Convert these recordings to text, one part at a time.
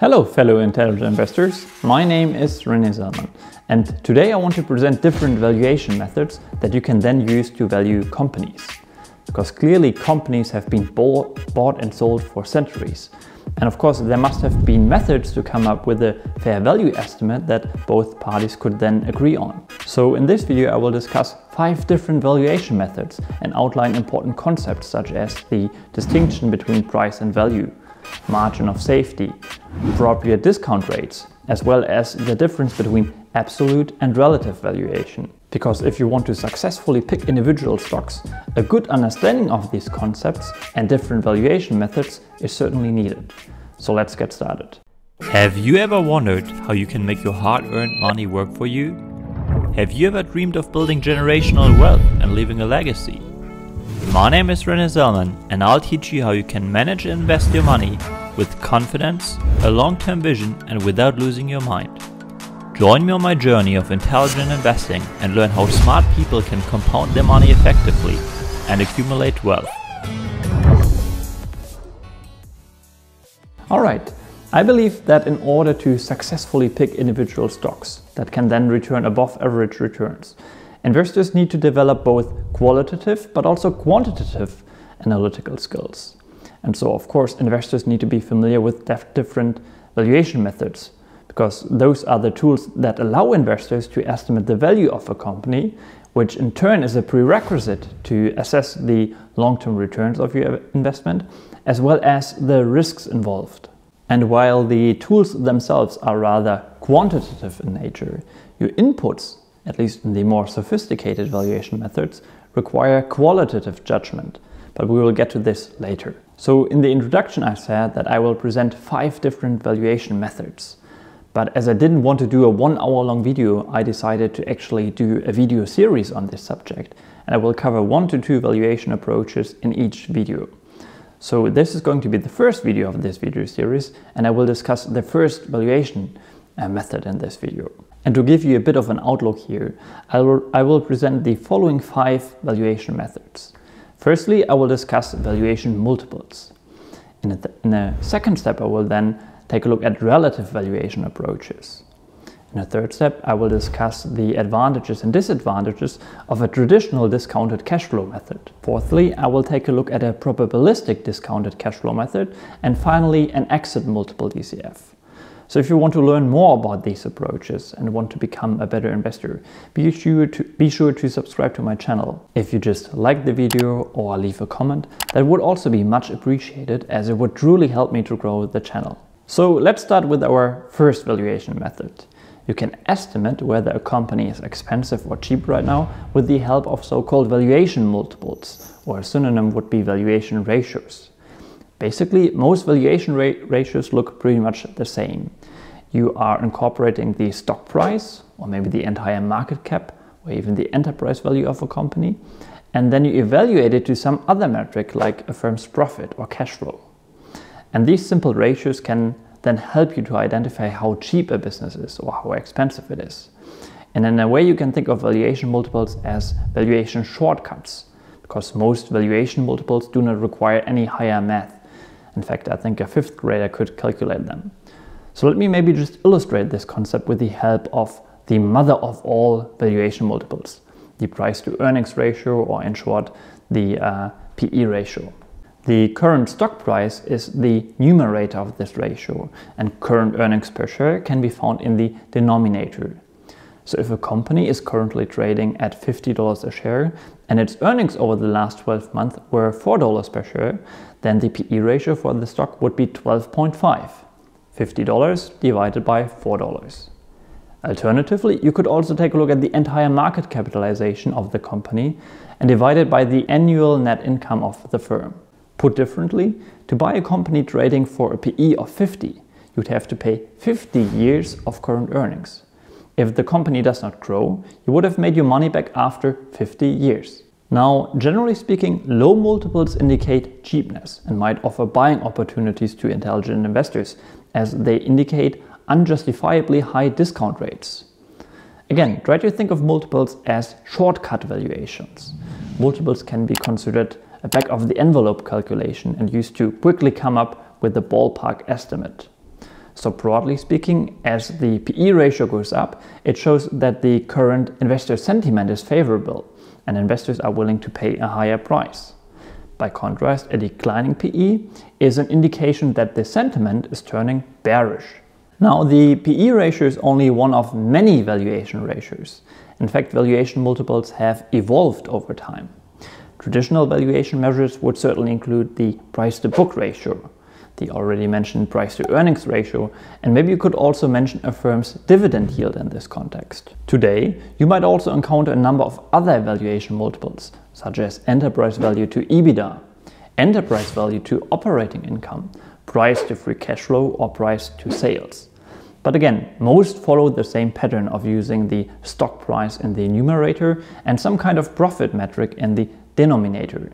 Hello fellow intelligent investors, my name is René Sellmann and today I want to present different valuation methods that you can then use to value companies. Because clearly companies have been bought and sold for centuries, and of course there must have been methods to come up with a fair value estimate that both parties could then agree on. So in this video I will discuss 5 different valuation methods and outline important concepts such as the distinction between price and value, margin of safety, appropriate discount rates, as well as the difference between absolute and relative valuation. Because if you want to successfully pick individual stocks, a good understanding of these concepts and different valuation methods is certainly needed. So let's get started. Have you ever wondered how you can make your hard-earned money work for you? Have you ever dreamed of building generational wealth and leaving a legacy? My name is René Sellmann and I'll teach you how you can manage and invest your money with confidence, a long-term vision and without losing your mind. Join me on my journey of intelligent investing and learn how smart people can compound their money effectively and accumulate wealth. Alright, I believe that in order to successfully pick individual stocks that can then return above average returns, investors need to develop both qualitative but also quantitative analytical skills. And so of course investors need to be familiar with different valuation methods, because those are the tools that allow investors to estimate the value of a company, which in turn is a prerequisite to assess the long-term returns of your investment as well as the risks involved. And while the tools themselves are rather quantitative in nature, your inputs, at least in the more sophisticated valuation methods, require qualitative judgment, but we will get to this later. So in the introduction I said that I will present 5 different valuation methods, but as I didn't want to do a 1 hour long video, I decided to actually do a video series on this subject, and I will cover 1 to 2 valuation approaches in each video. So this is going to be the first video of this video series, and I will discuss the first valuation method in this video. And to give you a bit of an outlook here, I will present the following 5 valuation methods. Firstly, I will discuss valuation multiples. In a second step, I will then take a look at relative valuation approaches. In a third step, I will discuss the advantages and disadvantages of a traditional discounted cash flow method. Fourthly, I will take a look at a probabilistic discounted cash flow method, and finally an exit multiple DCF. So if you want to learn more about these approaches and want to become a better investor, be sure to subscribe to my channel. If you just like the video or leave a comment, that would also be much appreciated, as it would truly help me to grow the channel. So let's start with our first valuation method. You can estimate whether a company is expensive or cheap right now with the help of so-called valuation multiples, or a synonym would be valuation ratios. Basically, most valuation ratios look pretty much the same. You are incorporating the stock price, or maybe the entire market cap, or even the enterprise value of a company, and then you evaluate it to some other metric like a firm's profit or cash flow. And these simple ratios can then help you to identify how cheap a business is or how expensive it is. And in a way you can think of valuation multiples as valuation shortcuts, because most valuation multiples do not require any higher math. In fact, I think a 5th grader could calculate them. So let me maybe just illustrate this concept with the help of the mother of all valuation multiples, the price to earnings ratio, or in short, the P/E ratio. The current stock price is the numerator of this ratio, and current earnings per share can be found in the denominator. So if a company is currently trading at $50 a share and its earnings over the last 12 months were $4 per share, then the P/E ratio for the stock would be 12.5, $50 divided by $4. Alternatively, you could also take a look at the entire market capitalization of the company and divide it by the annual net income of the firm. Put differently, to buy a company trading for a P/E of 50, you'd have to pay 50 years of current earnings. If the company does not grow, you would have made your money back after 50 years. Now, generally speaking, low multiples indicate cheapness and might offer buying opportunities to intelligent investors, as they indicate unjustifiably high discount rates. Again, try to think of multiples as shortcut valuations. Multiples can be considered a back-of-the-envelope calculation and used to quickly come up with a ballpark estimate. So broadly speaking, as the P/E ratio goes up, it shows that the current investor sentiment is favorable and investors are willing to pay a higher price. By contrast, a declining P/E is an indication that the sentiment is turning bearish. Now, the P/E ratio is only one of many valuation ratios. In fact, valuation multiples have evolved over time. Traditional valuation measures would certainly include the price-to-book ratio, the already mentioned price-to-earnings ratio, and maybe you could also mention a firm's dividend yield in this context. Today, you might also encounter a number of other valuation multiples, such as enterprise value to EBITDA, enterprise value to operating income, price to free cash flow, or price to sales. But again, most follow the same pattern of using the stock price in the numerator and some kind of profit metric in the denominator.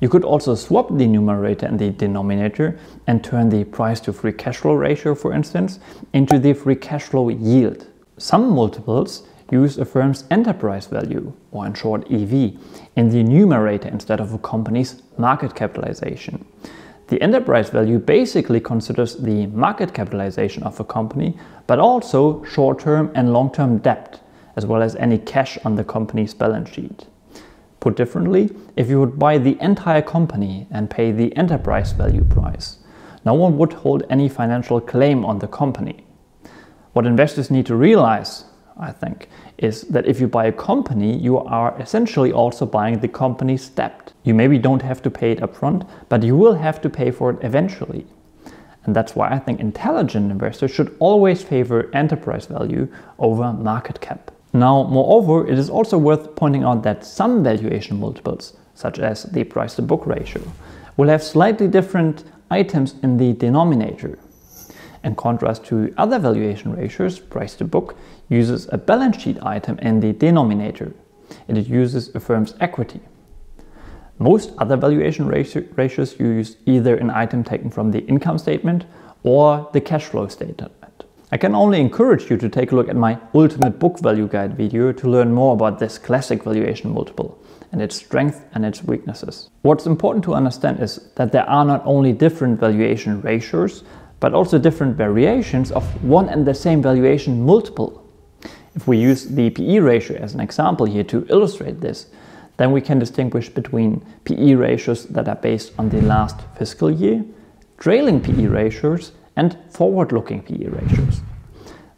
You could also swap the numerator and the denominator and turn the price to free cash flow ratio, for instance, into the free cash flow yield. Some multiples use a firm's enterprise value, or in short EV, in the numerator instead of a company's market capitalization. The enterprise value basically considers the market capitalization of a company, but also short-term and long-term debt, as well as any cash on the company's balance sheet. Put differently, if you would buy the entire company and pay the enterprise value price, no one would hold any financial claim on the company. What investors need to realize, I think, is that if you buy a company, you are essentially also buying the company's debt. You maybe don't have to pay it upfront, but you will have to pay for it eventually. And that's why I think intelligent investors should always favor enterprise value over market cap. Now, moreover, it is also worth pointing out that some valuation multiples, such as the price-to-book ratio, will have slightly different items in the denominator. In contrast to other valuation ratios, price-to-book uses a balance sheet item in the denominator, and it uses a firm's equity. Most other valuation ratios use either an item taken from the income statement or the cash flow statement. I can only encourage you to take a look at my Ultimate Book Value Guide video to learn more about this classic valuation multiple and its strengths and its weaknesses. What's important to understand is that there are not only different valuation ratios, but also different variations of one and the same valuation multiple. If we use the P/E ratio as an example here to illustrate this, then we can distinguish between P/E ratios that are based on the last fiscal year, trailing P/E ratios, and forward-looking P/E ratios.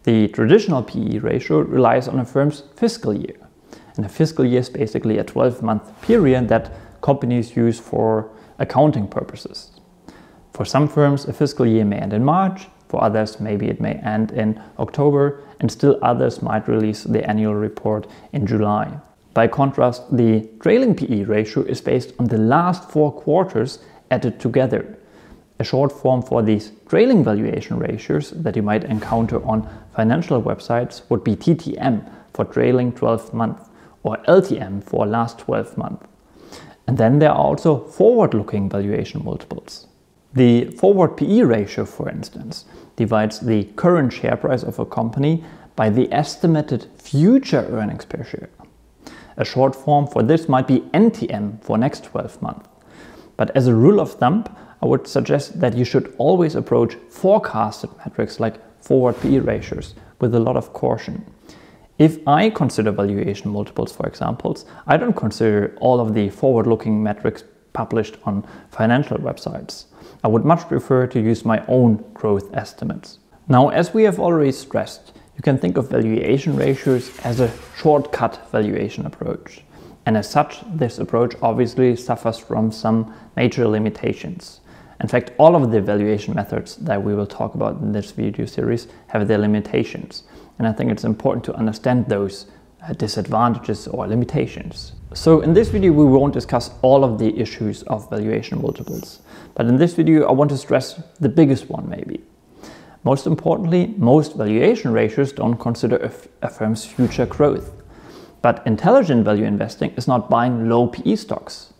The traditional P/E ratio relies on a firm's fiscal year. And a fiscal year is basically a 12-month period that companies use for accounting purposes. For some firms, a fiscal year may end in March, for others maybe it may end in October, and still others might release the annual report in July. By contrast, the trailing P/E ratio is based on the last 4 quarters added together. A short form for these trailing valuation ratios that you might encounter on financial websites would be TTM for trailing 12 months or LTM for last 12 months. And then there are also forward-looking valuation multiples. The forward P/E ratio, for instance, divides the current share price of a company by the estimated future earnings per share. A short form for this might be NTM for next 12 months. But as a rule of thumb, I would suggest that you should always approach forecasted metrics like forward P/E ratios with a lot of caution. If I consider valuation multiples, for example, I don't consider all of the forward-looking metrics published on financial websites. I would much prefer to use my own growth estimates. Now, as we have already stressed, you can think of valuation ratios as a shortcut valuation approach. And as such, this approach obviously suffers from some major limitations. In fact, all of the valuation methods that we will talk about in this video series have their limitations. And I think it's important to understand those disadvantages or limitations. So in this video, we won't discuss all of the issues of valuation multiples. But in this video, I want to stress the biggest one maybe. Most importantly, most valuation ratios don't consider a firm's future growth. But intelligent value investing is not buying low P/E stocks.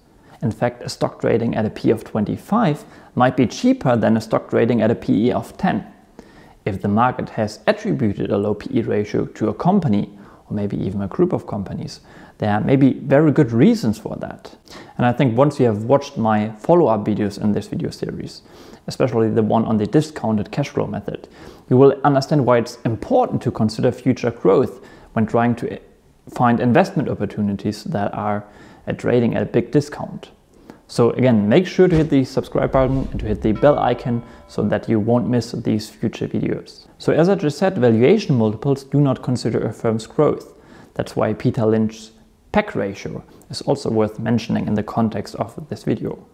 In fact, a stock trading at a P/E of 25 might be cheaper than a stock trading at a P/E of 10. If the market has attributed a low P/E ratio to a company or maybe even a group of companies. There may be very good reasons for that. And I think once you have watched my follow-up videos in this video series, especially the one on the discounted cash flow method, you will understand why it's important to consider future growth when trying to find investment opportunities that are trading at a big discount. So again, make sure to hit the subscribe button and to hit the bell icon so that you won't miss these future videos. So as I just said, valuation multiples do not consider a firm's growth. That's why Peter Lynch's PEG ratio is also worth mentioning in the context of this video.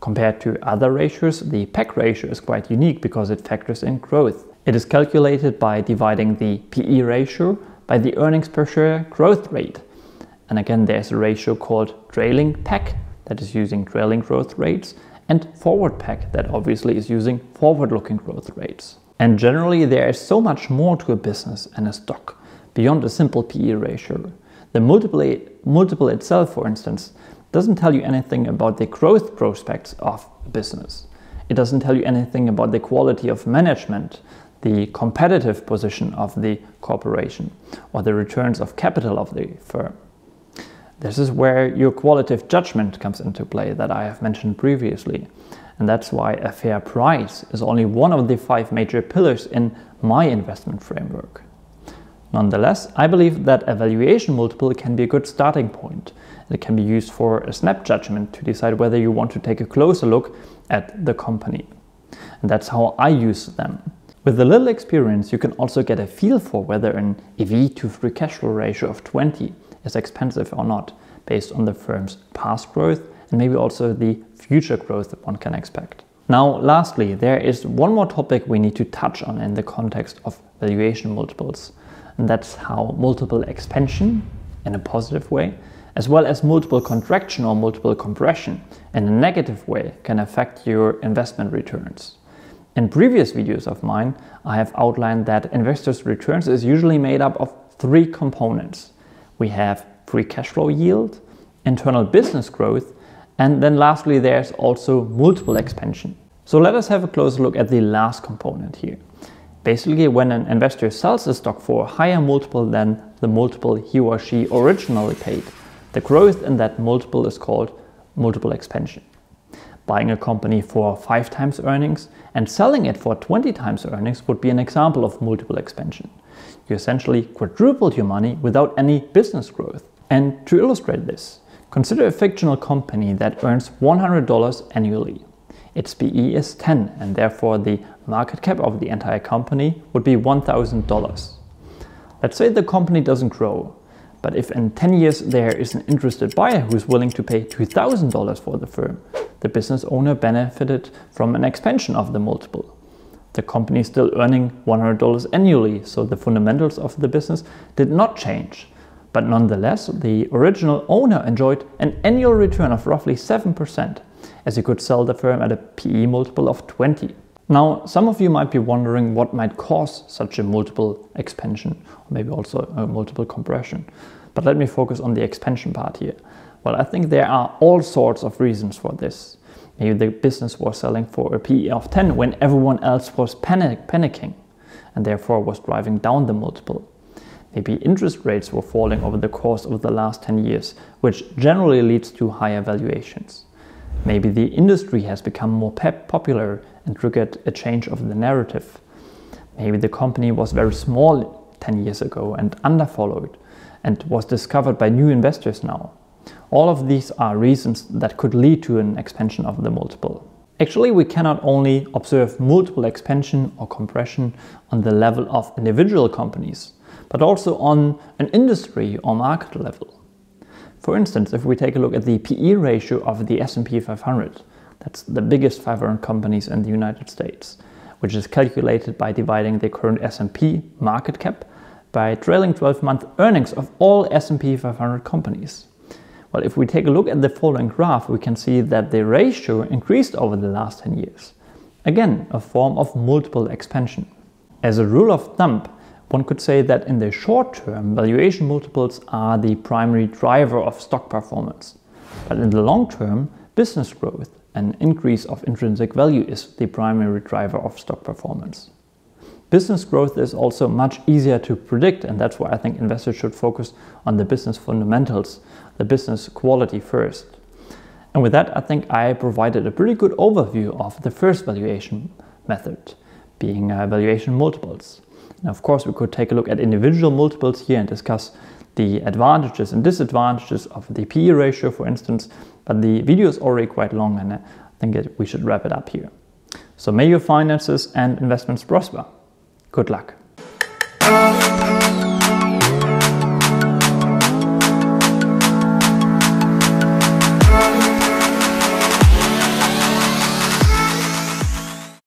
Compared to other ratios, the PEG ratio is quite unique because it factors in growth. It is calculated by dividing the P/E ratio by the earnings per share growth rate. And again, there's a ratio called trailing PEG that is using trailing growth rates, and forward PEG that obviously is using forward-looking growth rates. And generally, there is so much more to a business and a stock beyond a simple P/E ratio. The multiple itself, for instance, doesn't tell you anything about the growth prospects of a business. It doesn't tell you anything about the quality of management, the competitive position of the corporation, or the returns of capital of the firm. This is where your qualitative judgment comes into play that I have mentioned previously. And that's why a fair price is only one of the 5 major pillars in my investment framework. Nonetheless, I believe that a valuation multiple can be a good starting point. It can be used for a snap judgment to decide whether you want to take a closer look at the company. And that's how I use them. With a little experience, you can also get a feel for whether an EV to free cash flow ratio of 20 is expensive or not, based on the firm's past growth and maybe also the future growth that one can expect. Now, lastly, there is one more topic we need to touch on in the context of valuation multiples, and that's how multiple expansion, in a positive way, as well as multiple contraction or multiple compression, in a negative way, can affect your investment returns. In previous videos of mine, I have outlined that investors' returns is usually made up of 3 components. We have free cash flow yield, internal business growth, and then lastly there's also multiple expansion. So let us have a closer look at the last component here. Basically, when an investor sells a stock for a higher multiple than the multiple he or she originally paid, the growth in that multiple is called multiple expansion. Buying a company for 5 times earnings and selling it for 20 times earnings would be an example of multiple expansion. You essentially quadrupled your money without any business growth. And to illustrate this, consider a fictional company that earns $100 annually. Its P/E is 10, and therefore the market cap of the entire company would be $1,000. Let's say the company doesn't grow, but if in 10 years there is an interested buyer who is willing to pay $2,000 for the firm, the business owner benefited from an expansion of the multiple. The company is still earning $100 annually, so the fundamentals of the business did not change. But nonetheless, the original owner enjoyed an annual return of roughly 7%, as he could sell the firm at a P/E multiple of 20. Now, some of you might be wondering what might cause such a multiple expansion, or maybe also a multiple compression. But let me focus on the expansion part here. Well, I think there are all sorts of reasons for this. Maybe the business was selling for a P/E of 10 when everyone else was panicking and therefore was driving down the multiple. Maybe interest rates were falling over the course of the last 10 years, which generally leads to higher valuations. Maybe the industry has become more popular and triggered a change of the narrative. Maybe the company was very small 10 years ago and underfollowed and was discovered by new investors now. All of these are reasons that could lead to an expansion of the multiple. Actually, we cannot only observe multiple expansion or compression on the level of individual companies, but also on an industry or market level. For instance, if we take a look at the P/E ratio of the S&P 500, that's the biggest 500 companies in the United States, which is calculated by dividing the current S&P market cap by trailing 12-month earnings of all S&P 500 companies. Well, if we take a look at the following graph, we can see that the ratio increased over the last 10 years. Again, a form of multiple expansion. As a rule of thumb, one could say that in the short term, valuation multiples are the primary driver of stock performance. But in the long term, business growth and increase of intrinsic value is the primary driver of stock performance. Business growth is also much easier to predict, and that's why I think investors should focus on the business fundamentals, the business quality first. And with that, I think I provided a pretty good overview of the first valuation method, being valuation multiples. Now, of course, we could take a look at individual multiples here and discuss the advantages and disadvantages of the P/E ratio, for instance, but the video is already quite long and I think we should wrap it up here. So may your finances and investments prosper. Good luck.